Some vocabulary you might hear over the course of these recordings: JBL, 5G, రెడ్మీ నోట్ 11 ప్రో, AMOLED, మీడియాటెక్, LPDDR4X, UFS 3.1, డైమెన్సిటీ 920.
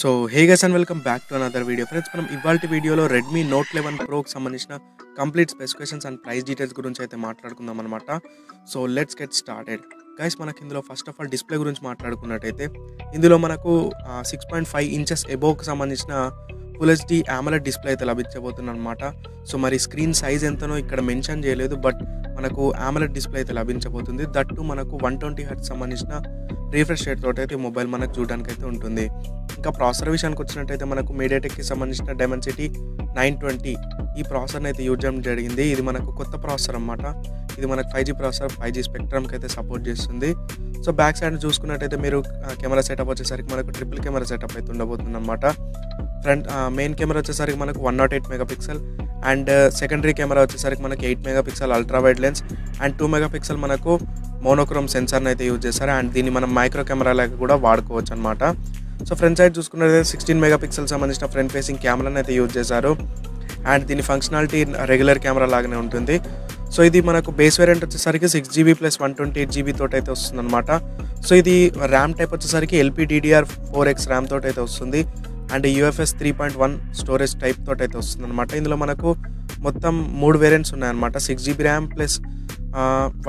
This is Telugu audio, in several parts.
So hey guys and welcome back to another video friends. మనం ఇవాల్టి వీడియోలో రెడ్మీ నోట్ 11 ప్రోకి సంబంధించిన complete specifications and price details గురించి అయితే మాట్లాడుకుందాం అనమాట. So let's get started guys. మనకి ఇందులో ఫస్ట్ ఆఫ్ ఆల్ డిస్ప్లే గురించి మాట్లాడుకున్నట్టయితే ఇందులో మనకు 6.5 ఇంచెస్ ఎబోవ్కి సంబంధించిన ఫుల్ హెచ్డి AMOLED డిస్ప్లే అయితే లభించబోతుంది అనమాట. సో మరి స్క్రీన్ సైజ్ ఎంతనో ఇక్కడ మెన్షన్ చేయలేదు, బట్ మనకు AMOLED డిస్ప్లే అయితే లభించబోతుంది. దట్టు మనకు 120Hz సంబంధించిన రీఫ్రెష్ రేట్ తోటి అయితే మొబైల్ మనకు చూడడానికి అయితే ఉంటుంది. ఇంకా ప్రాసెసర్ విషయానికి వచ్చినట్టయితే మనకు మీడియాటెక్కి సంబంధించిన డైమెన్సిటీ 920 ఈ ప్రాసెసర్ని అయితే యూజ్ చేయడం జరిగింది. ఇది మనకు కొత్త ప్రాసెసర్ అనమాట. ఇది మనకు 5G ప్రాసెసర్, 5G స్పెక్ట్రమ్కి అయితే సపోర్ట్ చేస్తుంది. సో బ్యాక్ సైడ్ చూసుకున్నట్టయితే మీరు కెమెరా సెటప్ వచ్చేసరికి మనకు ట్రిపుల్ కెమెరా సెటప్ అయితే ఉండబోతుంది అనమాట. ఫ్రంట్ మెయిన్ కెమెరా వచ్చేసరికి మనకు 108 MP అండ్ సెకండరీ కెమెరా వచ్చేసరికి మనకి 8 MP ultra wide lens and 2 MP మనకు మోనోక్రోమ్ సెన్సార్ని అయితే యూజ్ చేస్తారు. అండ్ దీన్ని మనం మైక్రో కెమెరా లాగా కూడా వాడుకోవచ్చు అనమాట. సో ఫ్రంట్ సైడ్ చూసుకున్నట్లయితే 16 MP సంబంధించిన ఫ్రంట్ ఫేసింగ్ కెమెరాని అయితే యూజ్ చేశారు. అండ్ దీని ఫంక్షనాలిటీ రెగ్యులర్ కెమెరా లాగానే ఉంటుంది. సో ఇది మనకు బేస్ వేరియంట్ వచ్చేసరికి 6GB + 128GB తోటి అయితే వస్తుంది అనమాట. సో ఇది ర్యామ్ టైప్ వచ్చేసరికి LPDDR4X ర్యామ్ తోటి అయితే వస్తుంది అండ్ UFS 3.1 స్టోరేజ్ టైప్ తోటి అయితే వస్తుంది అనమాట. ఇందులో మనకు మొత్తం 3 వేరియంట్స్ ఉన్నాయన్నమాట. 6GB RAM plus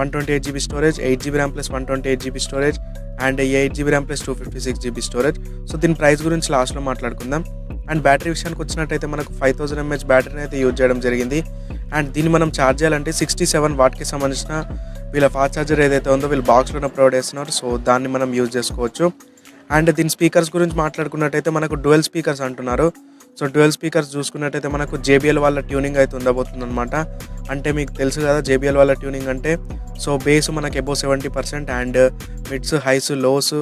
128GB storage, 8GB RAM plus 128GB storage and 8GB RAM plus 256GB storage. So దీని ప్రైస్ గురించి లాస్ట్లో మాట్లాడుకుందాం. అండ్ బ్యాటరీ విషయానికి వచ్చినట్టయితే మనకు 5000 mAh బ్యాటరీని అయితే యూజ్ చేయడం జరిగింది. అండ్ దీన్ని మనం ఛార్జ్ చేయాలంటే 67W సంబంధించిన వీళ్ళ ఫాస్ట్ ఛార్జర్ ఏదైతే ఉందో వీళ్ళు బాక్స్లో ప్రొవైడ్ చేస్తున్నారు. సో దాన్ని మనం యూజ్ చేసుకోవచ్చు. అండ్ దీని స్పీకర్స్ గురించి మాట్లాడుకున్నట్టయితే మనకు డ్యూయల్ స్పీకర్స్ అంటున్నారు. సో డ్యూయల్ స్పీకర్స్ చూసుకున్నట్టయితే మనకు JBL వాళ్ళ ట్యూనింగ్ అయితే ఉండబోతుంది అనమాట. అంటే మీకు తెలుసు కదా JBL వాళ్ళ ట్యూనింగ్ అంటే. సో బేస్ మనకు above 70% and mids, highs, lows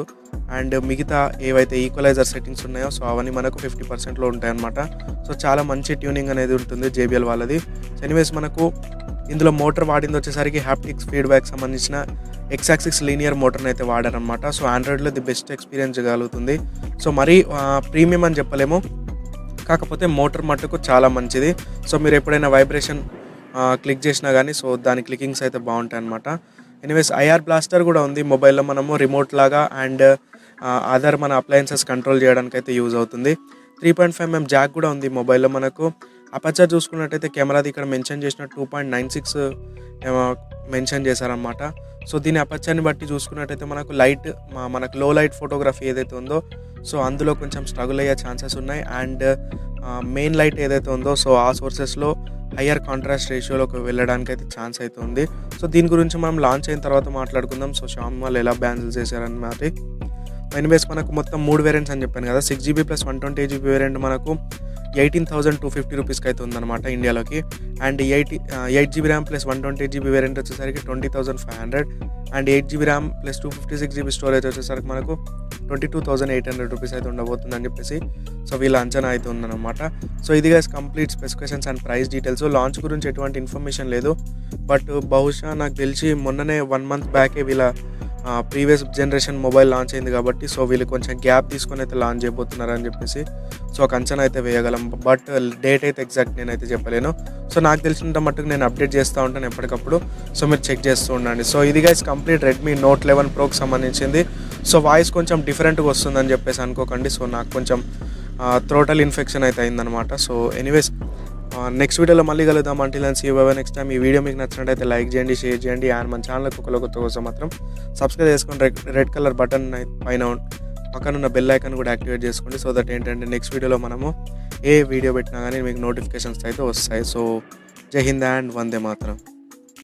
and మిగతా ఏవైతే ఈక్వలైజర్ సెట్టింగ్స్ ఉన్నాయో సో అవన్నీ మనకు 50%లో ఉంటాయన్నమాట. సో చాలా మంచి ట్యూనింగ్ అనేది ఉంటుంది JBL వాళ్ళది. సో ఎనీవేస్ మనకు ఇందులో మోటార్ వాడింది వచ్చేసరికి హ్యాప్టిక్స్ ఫీడ్బ్యాక్ సంబంధించిన X-axis లీనియర్ మోటార్ని అయితే వాడారనమాట. సో ఆండ్రాయిడ్లో ది బెస్ట్ ఎక్స్పీరియన్స్ కలుగుతుంది. సో మరీ ప్రీమియం అని చెప్పలేము, కాకపోతే మోటార్ మట్టుకు చాలా మంచిది. సో మీరు ఎప్పుడైనా వైబ్రేషన్ క్లిక్ చేసినా కానీ సో దాని క్లికింగ్స్ అయితే బాగుంటాయి అనమాట. ఎనీవేస్ IR బ్లాస్టర్ కూడా ఉంది మొబైల్లో. మనము రిమోట్ లాగా అండ్ అదర్ మన అప్లయన్సెస్ కంట్రోల్ చేయడానికి అయితే యూజ్ అవుతుంది. 3.5mm జాక్ కూడా ఉంది మొబైల్లో. మనకు అపర్చర్ చూసుకున్నట్టయితే కెమెరాది ఇక్కడ మెన్షన్ చేసిన 2.96 మెన్షన్ చేశారనమాట. సో దీని అపర్చర్ని బట్టి చూసుకున్నట్టయితే మనకు లైట్ మనకు లో లైట్ ఫోటోగ్రఫీ ఏదైతే ఉందో సో అందులో కొంచెం స్ట్రగుల్ అయ్యే ఛాన్సెస్ ఉన్నాయి. అండ్ మెయిన్ లైట్ ఏదైతే ఉందో సో ఆ సోర్సెస్లో హయ్యర్ కాంట్రాస్ట్ రేషియోలోకి వెళ్ళడానికి అయితే ఛాన్స్ అయితే ఉంది. సో దీని గురించి మనం లాంచ్ అయిన తర్వాత మాట్లాడుకుందాం. సో షామ్ వాళ్ళు ఎలా బ్యాన్సిల్ చేశారని మాది. ఎనీవేస్ మనకు మొత్తం 3 వేరియంట్స్ అని చెప్పాను కదా. 6GB + 128GB వేరియంట్ మనకు 18,250 రూపీస్కి అయితే ఉందన్నమాట ఇండియాలోకి. And 8GB RAM plus 128GB variant వచ్చేసరికి 20,500 and 8GB RAM plus 256GB storage వచ్చేసరికి మనకు 22,800 రూపీస్ అయితే ఉండబోతుంది అని చెప్పేసి సో వీళ్ళ అంచనా అయితే ఉందన్నమాట. సో ఇది guys complete specifications and price details. Launch గురించి ఎటువంటి ఇన్ఫర్మేషన్ లేదు, బట్ బహుశా నాకు తెలిసి మొన్ననే 1 month బ్యాకే వీళ్ళ ప్రీవియస్ జనరేషన్ మొబైల్ లాంచ్ అయింది కాబట్టి సో వీళ్ళు కొంచెం గ్యాప్ తీసుకొని అయితే లాంచ్ చేయబోతున్నారు అని చెప్పేసి సో ఒక అంచనా అయితే వేయగలం, బట్ డేట్ అయితే ఎగ్జాక్ట్ నేనైతే చెప్పలేను. సో నాకు తెలిసినంత మట్టుకు నేను అప్డేట్ చేస్తూ ఉంటాను ఎప్పటికప్పుడు, సో మీరు చెక్ చేస్తూ ఉండండి. సో ఇది గైస్ కంప్లీట్ రెడ్మీ నోట్ 11 ప్రోకి సంబంధించింది. సో వాయిస్ కొంచెం డిఫరెంట్గా వస్తుందని చెప్పేసి అనుకోకండి. సో నాకు కొంచెం థ్రోటల్ ఇన్ఫెక్షన్ అయితే అయిందనమాట. సో ఎనీవేస్ నెక్స్ట్ వీడియోలో మళ్ళీ కలుద్దాం. Until then see you bye. Next time ఈ వీడియో మీకు నచ్చినట్టయితే లైక్ చేయండి, షేర్ చేయండి అండ్ మన ఛానల్కి ఒకరికొత్త కోసం మాత్రం సబ్స్క్రైబ్ చేసుకోండి. రెడ్ కలర్ బటన్ పైన పక్కన ఉన్న బెల్ ఐకాన్ కూడా యాక్టివేట్ చేసుకోండి. సో దట్ ఏంటంటే నెక్స్ట్ వీడియోలో మనము ఏ వీడియో పెట్టినా కానీ మీకు నోటిఫికేషన్స్ అయితే వస్తాయి. సో జై హింద్ అండ్ వందే మాత్రం.